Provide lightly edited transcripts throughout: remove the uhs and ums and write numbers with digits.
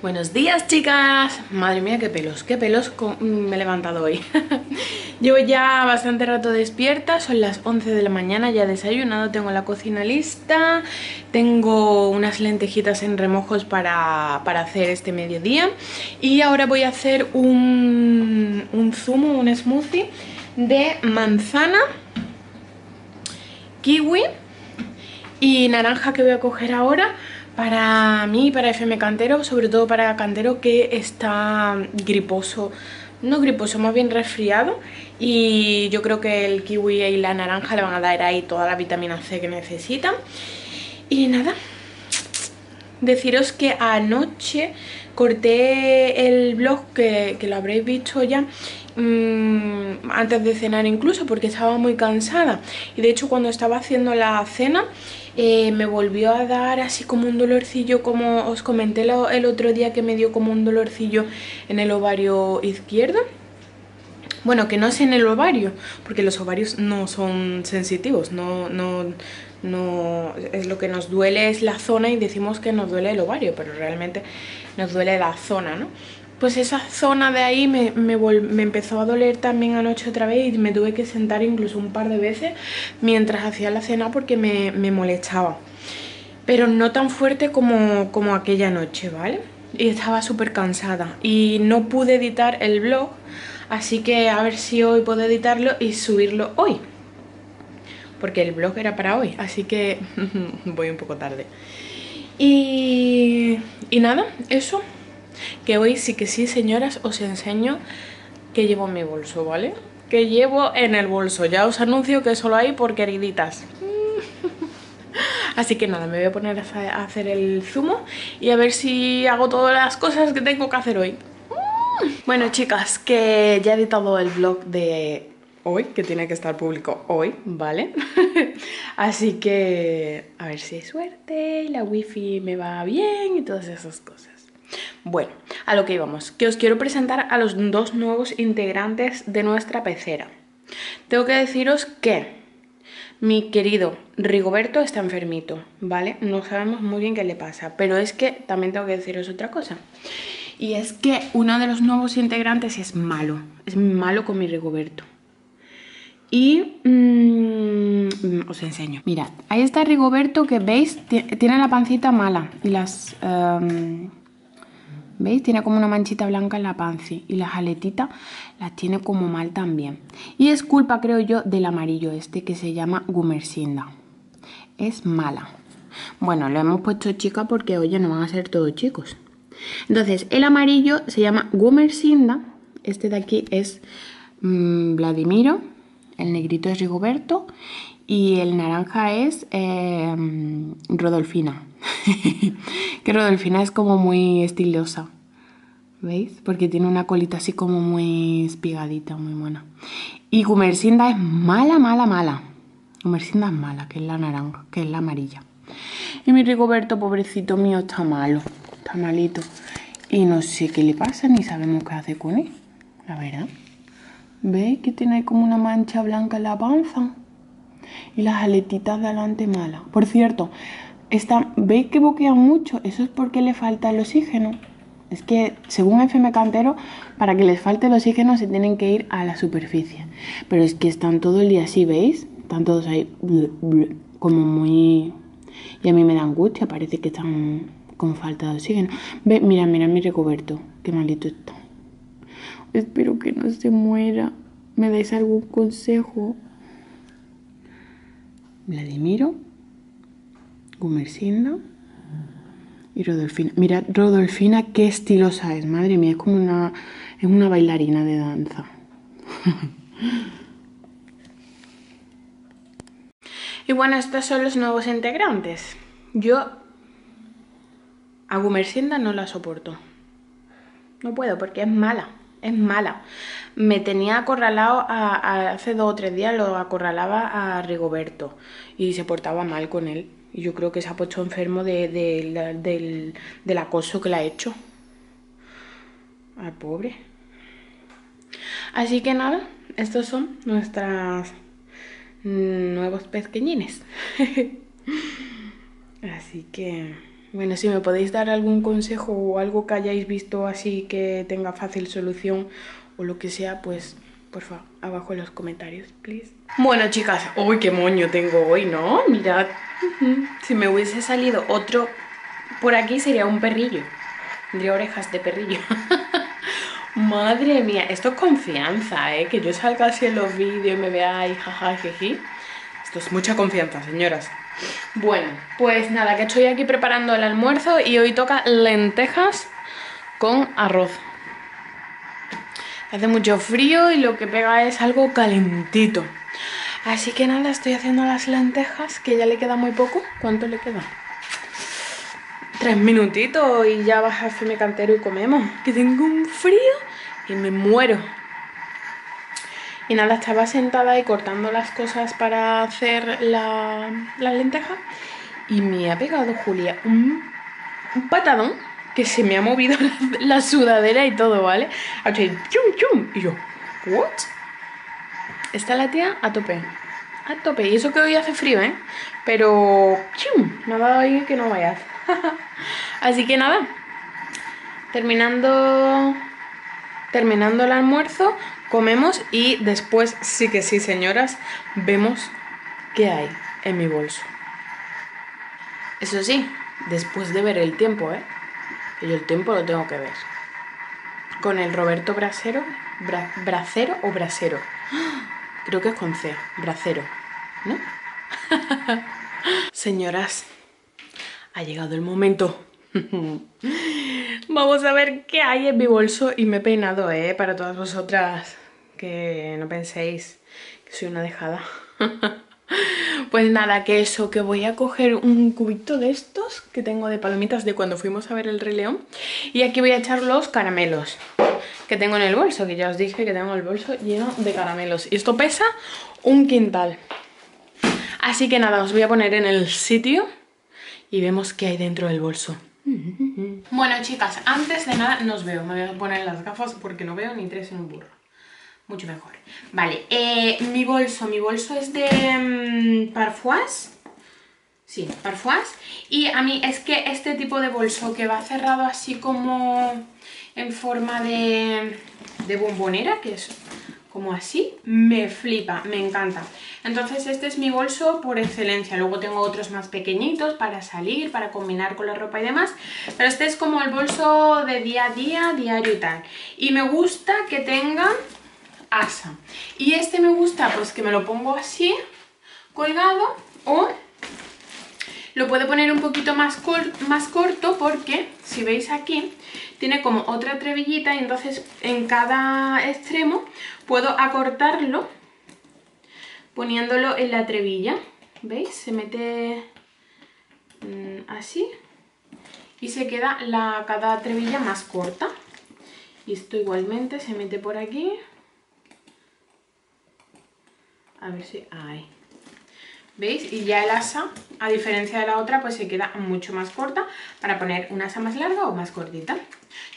Buenos días, chicas. Madre mía, qué pelos me he levantado hoy. Llevo ya bastante rato despierta, son las 11 de la mañana, ya he desayunado, tengo la cocina lista, tengo unas lentejitas en remojos para hacer este mediodía y ahora voy a hacer un zumo, un smoothie de manzana, kiwi y naranja que voy a coger ahora. Para mí, para FM Cantero, sobre todo para Cantero que está griposo, no griposo, más bien resfriado, y yo creo que el kiwi y la naranja le van a dar ahí toda la vitamina C que necesitan. Y nada, deciros que anoche corté el vlog, que lo habréis visto ya, antes de cenar incluso, porque estaba muy cansada, y de hecho cuando estaba haciendo la cena me volvió a dar así como un dolorcillo, como os comenté el otro día que me dio como un dolorcillo en el ovario izquierdo. Bueno, que no es en el ovario, porque los ovarios no son sensitivos, no es lo que nos duele es la zona y decimos que nos duele el ovario, pero realmente nos duele la zona, ¿no? Pues esa zona de ahí me empezó a doler también anoche otra vez y me tuve que sentar incluso un par de veces mientras hacía la cena porque me molestaba. Pero no tan fuerte como aquella noche, ¿vale? Y estaba súper cansada y no pude editar el vlog, así que a ver si hoy puedo editarlo y subirlo hoy. Porque el vlog era para hoy, así que voy un poco tarde. Y nada, eso. Que hoy sí que sí, señoras, os enseño que llevo en mi bolso, ¿vale? Que llevo en el bolso. Ya os anuncio que solo hay por queriditas. Así que nada, me voy a poner a hacer el zumo y a ver si hago todas las cosas que tengo que hacer hoy. Bueno, chicas, que ya he editado el vlog de hoy, que tiene que estar público hoy, ¿vale? Así que a ver si hay suerte y la wifi me va bien y todas esas cosas. Bueno, a lo que íbamos, que os quiero presentar a los dos nuevos integrantes de nuestra pecera. Tengo que deciros que mi querido Rigoberto está enfermito, ¿vale? No sabemos muy bien qué le pasa, pero es que también tengo que deciros otra cosa. Y es que uno de los nuevos integrantes es malo con mi Rigoberto. Y os enseño. Mirad, ahí está Rigoberto que veis, tiene la pancita mala y las... ¿Veis? Tiene como una manchita blanca en la panza y las aletitas las tiene como mal también. Y es culpa, creo yo, del amarillo este que se llama Gumersinda. Es mala. Bueno, lo hemos puesto chica porque, oye, no van a ser todos chicos. Entonces, el amarillo se llama Gumersinda. Este de aquí es Vladimiro. El negrito es Rigoberto. Y el naranja es Rodolfina. Que Rodolfina es como muy estilosa, ¿veis? Porque tiene una colita así como muy espigadita, muy mona. Y Gumersinda es mala. Gumersinda es mala, que es la naranja, que es la amarilla. Y mi Rigoberto, pobrecito mío, está malo, está malito. Y no sé qué le pasa, ni sabemos qué hace con él, la verdad. ¿Veis que tiene ahí como una mancha blanca en la panza? Y las aletitas de adelante malas. Por cierto, ¿veis que boquean mucho? Eso es porque le falta el oxígeno. Es que, según FM Cantero, para que les falte el oxígeno se tienen que ir a la superficie. Pero es que están todo el día así, ¿veis? Están todos ahí como muy... Y a mí me da angustia, parece que están con falta de oxígeno. ¿Veis? Mira mi Rigoberto, qué malito está. Espero que no se muera. ¿Me dais algún consejo? Vladimiro, Gumersinda y Rodolfina. Mirad, Rodolfina qué estilosa es, madre mía, es como una bailarina de danza. Y bueno, estos son los nuevos integrantes. Yo a Gumersinda no la soporto. No puedo porque es mala. Es mala. Me tenía acorralado hace 2 o 3 días lo acorralaba a Rigoberto y se portaba mal con él. Y yo creo que se ha puesto enfermo del acoso que le ha hecho al pobre. Así que nada, estos son nuestros nuevos pequeñines. Así que Bueno, si me podéis dar algún consejo o algo que hayáis visto así que tenga fácil solución o lo que sea, pues porfa, abajo en los comentarios, please. Bueno, chicas, uy, qué moño tengo hoy, ¿no? Mirad, si me hubiese salido otro por aquí sería un perrillo. Tendría orejas de perrillo. Madre mía, esto es confianza, ¿eh? Que yo salga así en los vídeos y me veáis, jaja, jeji. Esto es mucha confianza, señoras. Bueno, pues nada, que estoy aquí preparando el almuerzo y hoy toca lentejas con arroz. Hace mucho frío y lo que pega es algo calentito. Así que nada, estoy haciendo las lentejas, que ya le queda muy poco. ¿Cuánto le queda? 3 minutitos y ya vas al FM Cantero y comemos. Que tengo un frío y me muero. Y nada, estaba sentada y cortando las cosas para hacer las lentejas. Y me ha pegado Julia un patadón. Que se me ha movido la sudadera y todo, ¿vale? Así, chum, chum. Y yo, ¿what? Está la tía a tope. A tope. Y eso que hoy hace frío, ¿eh? Pero, chum, me ha dado ahí que no vayas. Así que nada. Terminando el almuerzo, comemos y después, sí que sí, señoras, vemos qué hay en mi bolso. Eso sí, después de ver el tiempo, ¿eh? Yo el tiempo lo tengo que ver. Con el Roberto Brasero. ¿Bracero o Brasero? Creo que es con C. Brasero, ¿no? Señoras, ha llegado el momento. Vamos a ver qué hay en mi bolso. Y me he peinado, para todas vosotras que no penséis que soy una dejada. Pues nada, que eso, que voy a coger un cubito de estos que tengo de palomitas de cuando fuimos a ver el Rey León. Y aquí voy a echar los caramelos que tengo en el bolso, que ya os dije que tengo el bolso lleno de caramelos. Y esto pesa un quintal. Así que nada, os voy a poner en el sitio y vemos qué hay dentro del bolso. Bueno, chicas, antes de nada no os veo. Me voy a poner las gafas porque no veo ni tres en un burro. Mucho mejor. Vale, mi bolso es de Parfois. Sí, Parfois. Y a mí es que este tipo de bolso que va cerrado así como en forma de bombonera, que es como así, me flipa, me encanta. Entonces este es mi bolso por excelencia. Luego tengo otros más pequeñitos para salir, para combinar con la ropa y demás, pero este es como el bolso de día a día, diario y tal. Y me gusta que tenga asa. Y este me gusta, pues que me lo pongo así, colgado, o lo puedo poner un poquito más corto porque, si veis aquí, tiene como otra trevillita y entonces en cada extremo puedo acortarlo poniéndolo en la trevilla. ¿Veis? Se mete así y se queda cada trevilla más corta. Y esto igualmente se mete por aquí. A ver si... ahí. ¿Veis? Y ya el asa, a diferencia de la otra, pues se queda mucho más corta para poner un asa más larga o más cortita.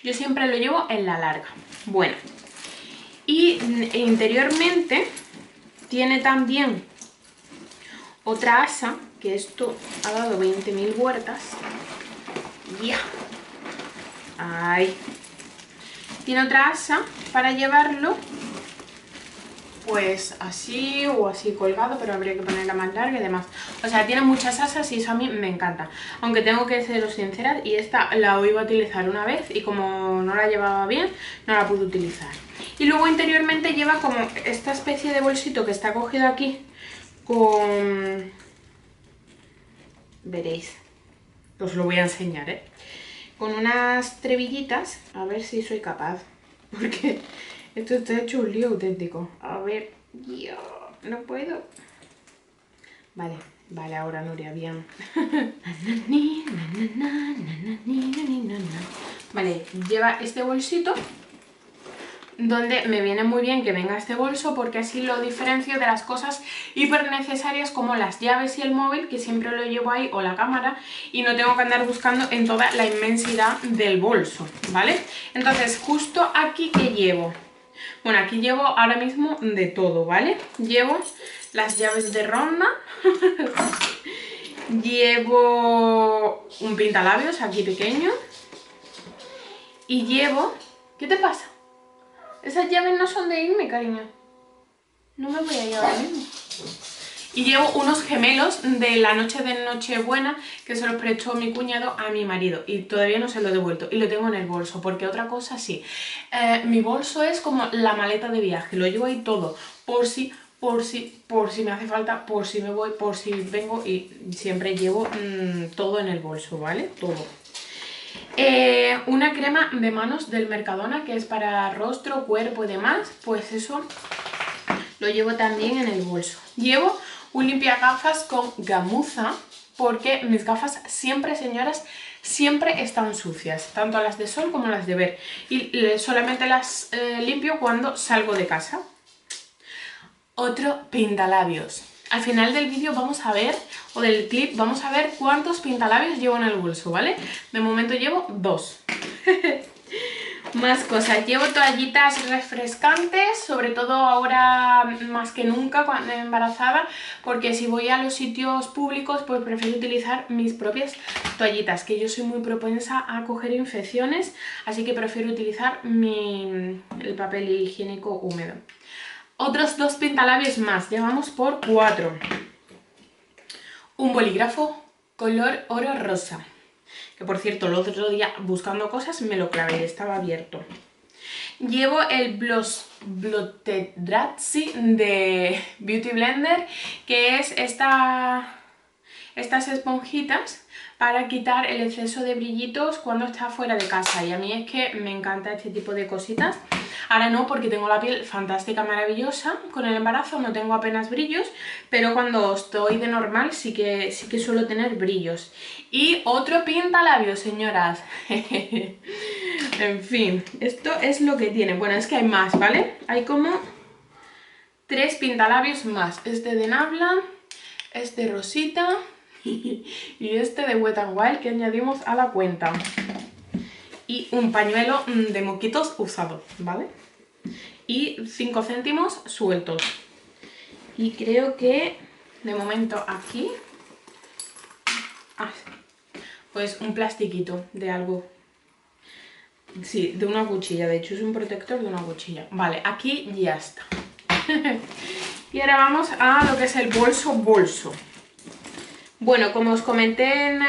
Yo siempre lo llevo en la larga. Bueno. Y interiormente tiene también otra asa, que esto ha dado 20.000 vueltas. ¡Ya! ¡Ay! Tiene otra asa para llevarlo... pues así o así colgado, pero habría que ponerla más larga y demás. O sea, tiene muchas asas y eso a mí me encanta. Aunque tengo que seros sinceras, y esta la iba a utilizar una vez y como no la llevaba bien, no la pude utilizar. Y luego interiormente lleva como esta especie de bolsito que está cogido aquí con... veréis, os lo voy a enseñar, con unas trevillitas, a ver si soy capaz, porque... esto está hecho un lío auténtico. A ver, yo no puedo. Vale, vale, ahora Nuria, bien. Vale, lleva este bolsito, donde me viene muy bien que venga este bolso porque así lo diferencio de las cosas hiper necesarias como las llaves y el móvil, que siempre lo llevo ahí, o la cámara, y no tengo que andar buscando en toda la inmensidad del bolso, ¿vale? Entonces, justo aquí que llevo, bueno, aquí llevo ahora mismo de todo, ¿vale? Llevo las llaves de ronda llevo un pintalabios aquí pequeño y llevo... ¿Qué te pasa? Esas llaves no son de irme, cariño. No me voy a ir ahora mismo. Y llevo unos gemelos de la noche de Nochebuena que se los prestó mi cuñado a mi marido y todavía no se lo he devuelto y lo tengo en el bolso, porque otra cosa sí, mi bolso es como la maleta de viaje, lo llevo ahí todo, por si me hace falta, por si me voy, por si vengo, y siempre llevo todo en el bolso, ¿vale? Todo. Una crema de manos del Mercadona que es para rostro, cuerpo y demás, pues eso lo llevo también en el bolso. Llevo un limpiagafas con gamuza porque mis gafas siempre, señoras, siempre están sucias, tanto las de sol como las de ver, y solamente las limpio cuando salgo de casa. Otro pintalabios. Al final del vídeo vamos a ver, o del clip, vamos a ver cuántos pintalabios llevo en el bolso, ¿vale? De momento llevo 2. Más cosas, llevo toallitas refrescantes, sobre todo ahora más que nunca cuando embarazada, porque si voy a los sitios públicos pues prefiero utilizar mis propias toallitas, que yo soy muy propensa a coger infecciones, así que prefiero utilizar el papel higiénico húmedo. Otros 2 pintalabios más, llevamos por 4. Un bolígrafo color oro rosa, que por cierto el otro día buscando cosas me lo clavé, estaba abierto. Llevo el Blotterazzi de Beauty Blender, que es estas esponjitas para quitar el exceso de brillitos cuando está fuera de casa, y a mí es que me encanta este tipo de cositas. Ahora no, porque tengo la piel fantástica, maravillosa, con el embarazo no tengo apenas brillos, pero cuando estoy de normal sí que suelo tener brillos. Y otro pintalabios, señoras. En fin, esto es lo que tiene. Bueno, es que hay más, ¿vale? Hay como 3 pintalabios más. Este de NABLA, este rosita y este de Wet n Wild que añadimos a la cuenta. Y un pañuelo de moquitos usado, ¿vale? Y 5 céntimos sueltos. Y creo que de momento aquí... Ah, pues un plastiquito de algo. Sí, de una cuchilla. De hecho es un protector de una cuchilla. Vale, aquí ya está. Y ahora vamos a lo que es el bolso. Bueno, como os comenté en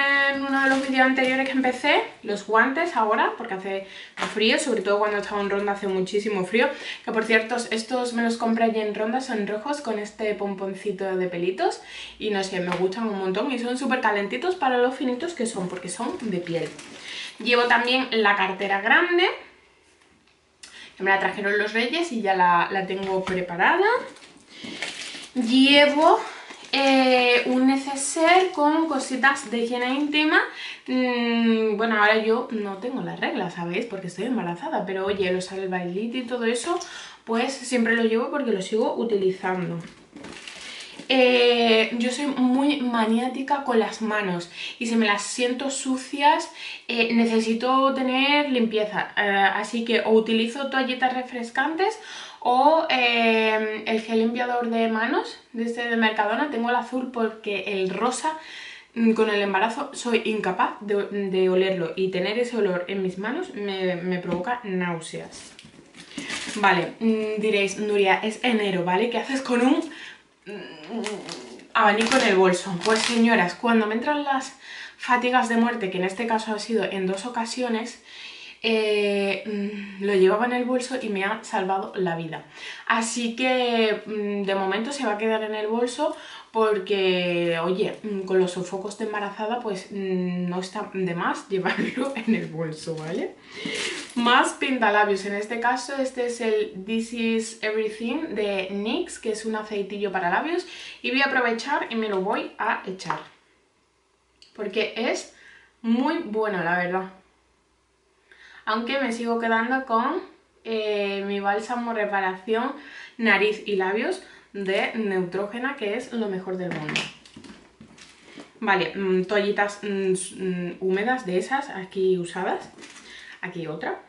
uno de los vídeos anteriores que empecé, los guantes ahora, porque hace frío, sobre todo cuando estaba en Ronda hace muchísimo frío, que por cierto, estos me los compré allí en Ronda, son rojos con este pomponcito de pelitos, y no sé, me gustan un montón y son súper calentitos para los finitos que son, porque son de piel. Llevo también la cartera grande, que me la trajeron los Reyes y ya la tengo preparada. Llevo... un neceser con cositas de higiene íntima. Bueno, ahora yo no tengo las reglas, ¿sabéis? Porque estoy embarazada, pero oye, lo sabe el bailito y todo eso, pues siempre lo llevo porque lo sigo utilizando. Yo soy muy maniática con las manos y si me las siento sucias necesito tener limpieza, así que o utilizo toallitas refrescantes o el gel limpiador de manos de este de Mercadona. Tengo el azul porque el rosa con el embarazo soy incapaz de olerlo, y tener ese olor en mis manos me provoca náuseas. Vale, diréis, Nuria, es enero, ¿vale? ¿Qué haces con un abanico en el bolso? Pues señoras, cuando me entran las fatigas de muerte, que en este caso ha sido en 2 ocasiones, lo llevaba en el bolso y me ha salvado la vida. Así que de momento se va a quedar en el bolso porque, oye, con los sofocos de embarazada pues no está de más llevarlo en el bolso, ¿vale? Más pintalabios, en este caso este es el This is Everything de NYX, que es un aceitillo para labios, y voy a aprovechar y me lo voy a echar porque es muy bueno, la verdad. Aunque me sigo quedando con mi bálsamo reparación nariz y labios de Neutrógena, que es lo mejor del mundo. Vale, toallitas húmedas de esas, aquí usadas. Aquí otra.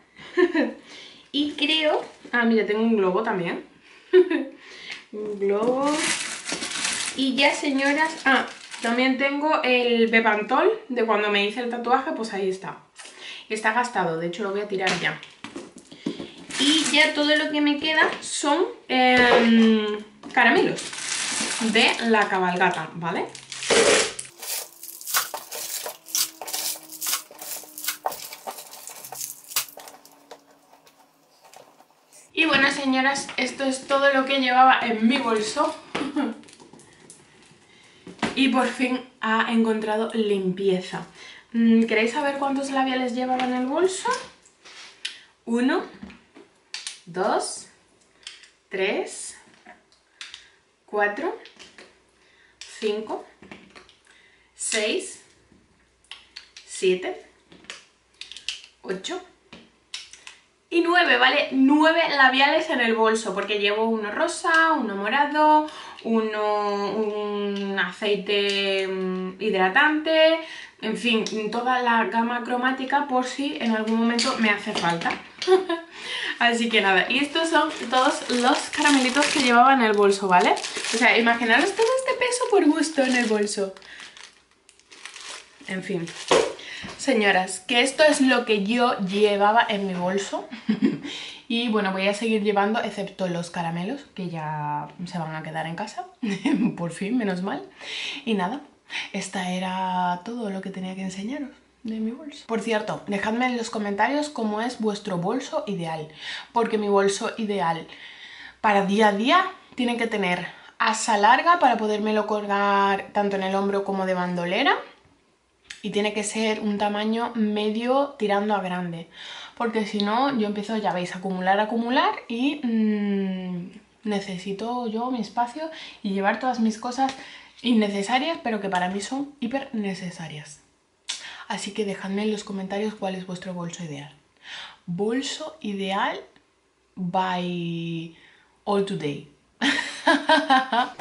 Y creo... Ah, mira, tengo un globo también. Un globo. Y ya, señoras... Ah, También tengo el Bepantol de cuando me hice el tatuaje, pues ahí está. Está gastado, de hecho lo voy a tirar ya. Y ya todo lo que me queda son caramelos de la cabalgata, ¿vale? Y bueno, señoras, esto es todo lo que llevaba en mi bolso. Y por fin ha encontrado limpieza. ¿Queréis saber cuántos labiales llevaba en el bolso? 1, 2, 3, 4, 5, 6, 7, 8 y 9, ¿vale? 9 labiales en el bolso, porque llevo uno rosa, uno morado, un aceite hidratante, en fin, toda la gama cromática por si en algún momento me hace falta. Así que nada, y estos son todos los caramelitos que llevaba en el bolso, ¿vale? O sea, imaginaros todo este peso por gusto en el bolso. En fin, señoras, que esto es lo que yo llevaba en mi bolso. Y bueno, voy a seguir llevando, excepto los caramelos, que ya se van a quedar en casa. Por fin, menos mal. Y nada, esta era todo lo que tenía que enseñaros de mi bolso. Por cierto, dejadme en los comentarios cómo es vuestro bolso ideal, porque mi bolso ideal para día a día tiene que tener asa larga para podérmelo colgar tanto en el hombro como de bandolera, y tiene que ser un tamaño medio tirando a grande, porque si no yo empiezo, ya veis, a acumular y necesito yo mi espacio y llevar todas mis cosas innecesarias, pero que para mí son hiper necesarias. Así que dejadme en los comentarios cuál es vuestro bolso ideal. Bolso ideal by all today.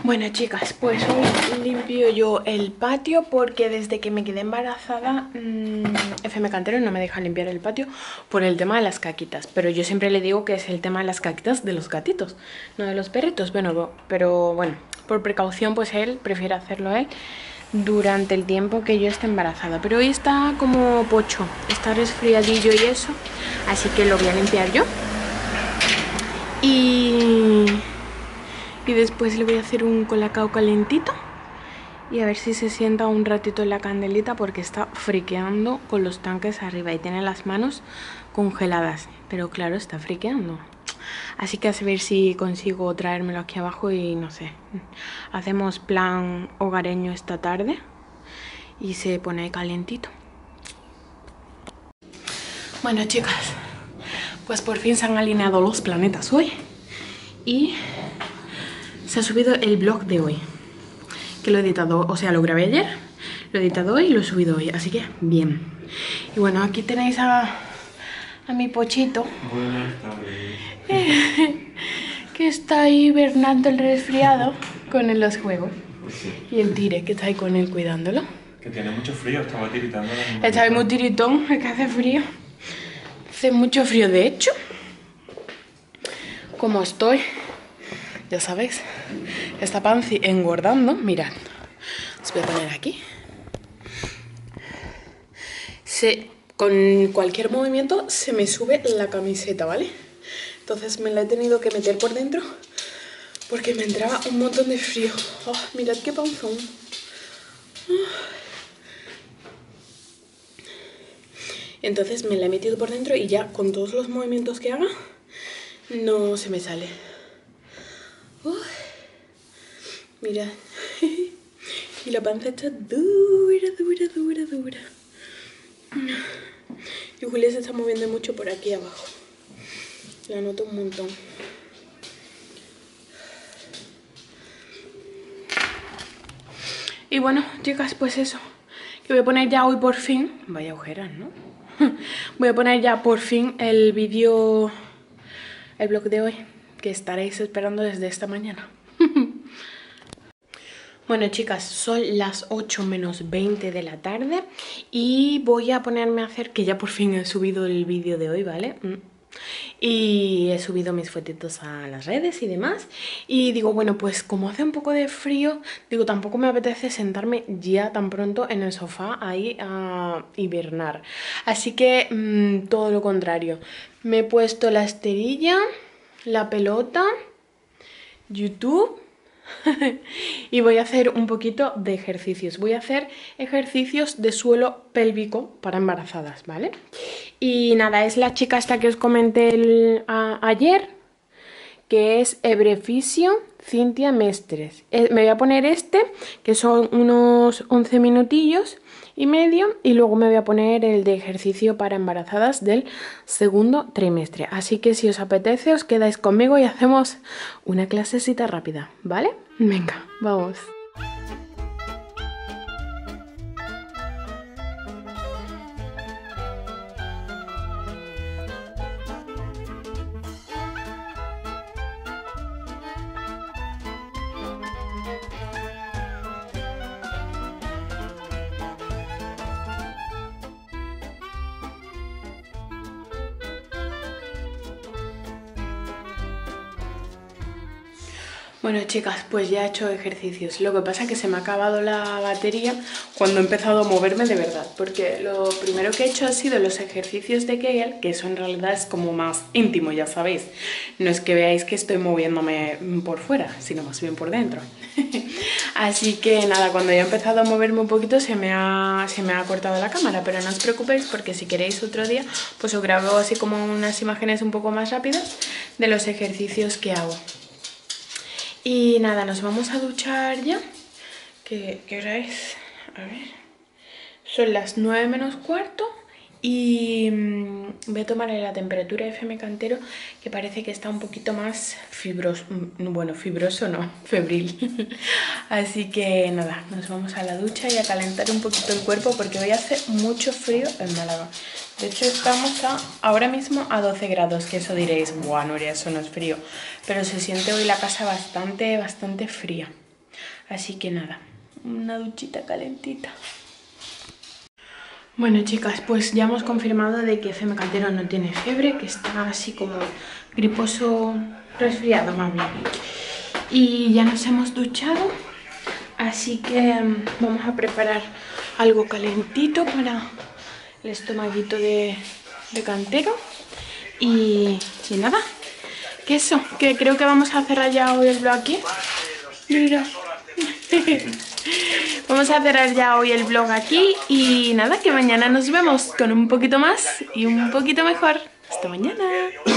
Bueno, chicas, pues hoy limpio yo el patio, porque desde que me quedé embarazada FM Cantero no me deja limpiar el patio por el tema de las caquitas. Pero yo siempre le digo que es el tema de las caquitas de los gatitos, no de los perritos. Bueno, pero bueno, por precaución pues él prefiere hacerlo él durante el tiempo que yo esté embarazada. Pero hoy está como pocho, está resfriadillo y eso, así que lo voy a limpiar yo. Y después le voy a hacer un colacao calentito y a ver si se sienta un ratito en la candelita, porque está friqueando con los tanques arriba y tiene las manos congeladas, pero claro, está friqueando. Así que a ver si consigo traérmelo aquí abajo y no sé, hacemos plan hogareño esta tarde y se pone calentito. Bueno, chicas, pues por fin se han alineado los planetas hoy y se ha subido el vlog de hoy, que lo he editado, o sea, lo grabé ayer, lo he editado hoy y lo he subido hoy, así que bien. Y bueno, aquí tenéis a mi pochito. Buenas tardes. Que está ahí hibernando el resfriado con él los juegos. Sí. Y el Tire, que está ahí con él cuidándolo. Que tiene mucho frío, estaba tiritando. Está ahí muy tiritón, es que hace frío. Hace mucho frío, de hecho. Como estoy, ya sabéis, esta panza engordando. Mirad, os voy a poner aquí. Con cualquier movimiento se me sube la camiseta, ¿vale? Entonces me la he tenido que meter por dentro porque me entraba un montón de frío. Oh, mirad qué panzón. Entonces me la he metido por dentro y ya con todos los movimientos que haga no se me sale. Mirad. Y la panza está dura, dura, dura, dura. Y Julia se está moviendo mucho por aquí abajo. La noto un montón. Y bueno, chicas, pues eso, que voy a poner ya hoy por fin. Vaya ojeras, ¿no? Voy a poner ya por fin el vídeo, el vlog de hoy, que estaréis esperando desde esta mañana. Bueno, chicas, son las 8 menos 20 de la tarde y voy a ponerme a hacer, que ya por fin he subido el vídeo de hoy, ¿vale? y he subido mis fotitos a las redes y demás, y digo, bueno, pues como hace un poco de frío, digo, tampoco me apetece sentarme ya tan pronto en el sofá ahí a hibernar, así que todo lo contrario, me he puesto la esterilla, la pelota, YouTube, y voy a hacer un poquito de ejercicios. Voy a hacer ejercicios de suelo pélvico para embarazadas, ¿vale? Y nada, es la chica esta que os comenté ayer, que es Ebrefisio, Cintia Mestres. Me voy a poner este, que son unos 11 minutillos y medio, y luego me voy a poner el de ejercicio para embarazadas del segundo trimestre. Así que si os apetece, os quedáis conmigo y hacemos una clasecita rápida, ¿vale? Venga, vamos. Bueno, chicas, pues ya he hecho ejercicios. Lo que pasa es que se me ha acabado la batería cuando he empezado a moverme de verdad, porque lo primero que he hecho ha sido los ejercicios de Kegel, que eso en realidad es como más íntimo, ya sabéis. No es que veáis que estoy moviéndome por fuera, sino más bien por dentro. Así que nada, cuando ya he empezado a moverme un poquito se me ha cortado la cámara, pero no os preocupéis porque si queréis otro día, pues os grabo así como unas imágenes un poco más rápidas de los ejercicios que hago. Y nada, nos vamos a duchar ya. ¿Qué hora es? A ver. Son las 9 menos cuarto. Y voy a tomarle la temperatura FM Cantero, que parece que está un poquito más fibroso. Bueno, fibroso no, febril. Así que nada, nos vamos a la ducha y a calentar un poquito el cuerpo, porque hoy hace mucho frío en Málaga. De hecho estamos ahora mismo a 12 grados, que eso diréis, buah, Nuria, eso no es frío. Pero se siente hoy la casa bastante, bastante fría. Así que nada, una duchita calentita. Bueno, chicas, pues ya hemos confirmado de que FM Cantero no tiene fiebre, que está así como griposo, resfriado más bien. Y ya nos hemos duchado, así que vamos a preparar algo calentito para el estomaguito de Cantero. Y nada, que eso, que creo que vamos a cerrar ya hoy el vlog aquí. Mira. Vamos a cerrar ya hoy el vlog aquí. Y nada, que mañana nos vemos con un poquito más y un poquito mejor. Hasta mañana.